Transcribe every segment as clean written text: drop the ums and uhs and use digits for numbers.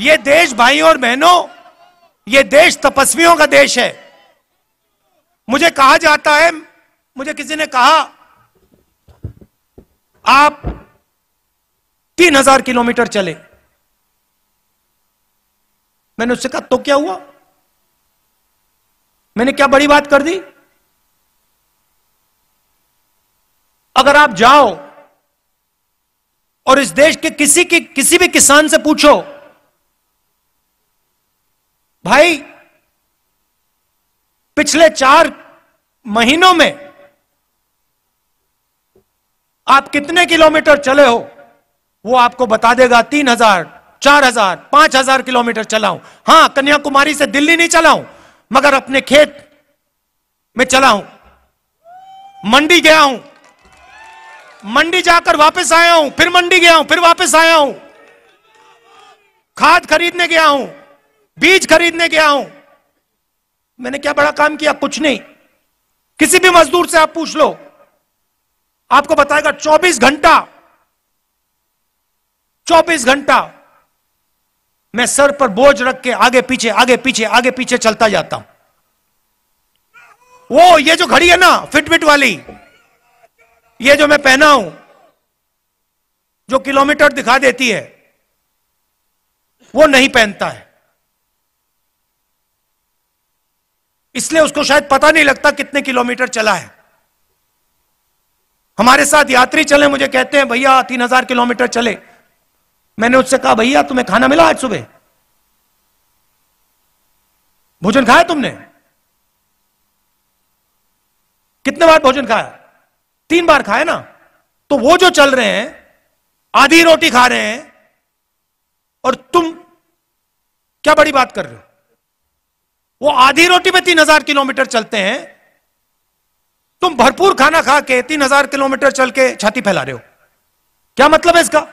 ये देश भाइयों और बहनों, ये देश तपस्वियों का देश है। मुझे कहा जाता है, मुझे किसी ने कहा आप 3000 किलोमीटर चले। मैंने उससे कहा तो क्या हुआ, मैंने क्या बड़ी बात कर दी। अगर आप जाओ और इस देश के किसी भी किसान से पूछो, भाई पिछले 4 महीनों में आप कितने किलोमीटर चले हो, वो आपको बता देगा 3000, 4000, 5000 किलोमीटर चलाऊं। हां, कन्याकुमारी से दिल्ली नहीं चलाऊं, मगर अपने खेत में चलाऊं, मंडी गया हूं, मंडी जाकर वापस आया हूं, फिर मंडी गया हूं, फिर वापस आया हूं, खाद खरीदने गया हूं, बीज खरीदने गया हूं। मैंने क्या बड़ा काम किया? कुछ नहीं। किसी भी मजदूर से आप पूछ लो, आपको बताएगा 24 घंटा मैं सर पर बोझ रख के आगे पीछे चलता जाता हूं। वो ये जो घड़ी है ना, फिटबिट वाली, ये जो मैं पहना हूं, जो किलोमीटर दिखा देती है, वो नहीं पहनता है, इसलिए उसको शायद पता नहीं लगता कितने किलोमीटर चला है। हमारे साथ यात्री चले, मुझे कहते हैं भैया 3000 किलोमीटर चले। मैंने उससे कहा भैया तुम्हें खाना मिला आज सुबह? भोजन खाया तुमने? कितने बार भोजन खाया? 3 बार खाया ना। तो वो जो चल रहे हैं आधी रोटी खा रहे हैं, और तुम क्या बड़ी बात कर रहे हो? वो आधी रोटी में 3000 किलोमीटर चलते हैं, तुम भरपूर खाना खा के 3000 किलोमीटर चल के छाती फैला रहे हो। क्या मतलब है इसका?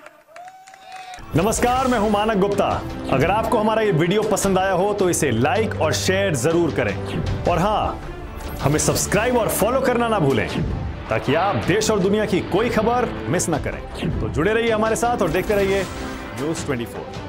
नमस्कार, मैं हूं मानक गुप्ता। अगर आपको हमारा ये वीडियो पसंद आया हो तो इसे लाइक और शेयर जरूर करें, और हां, हमें सब्सक्राइब और फॉलो करना ना भूलें, ताकि आप देश और दुनिया की कोई खबर मिस ना करें। तो जुड़े रहिए हमारे साथ और देखते रहिए न्यूज 24।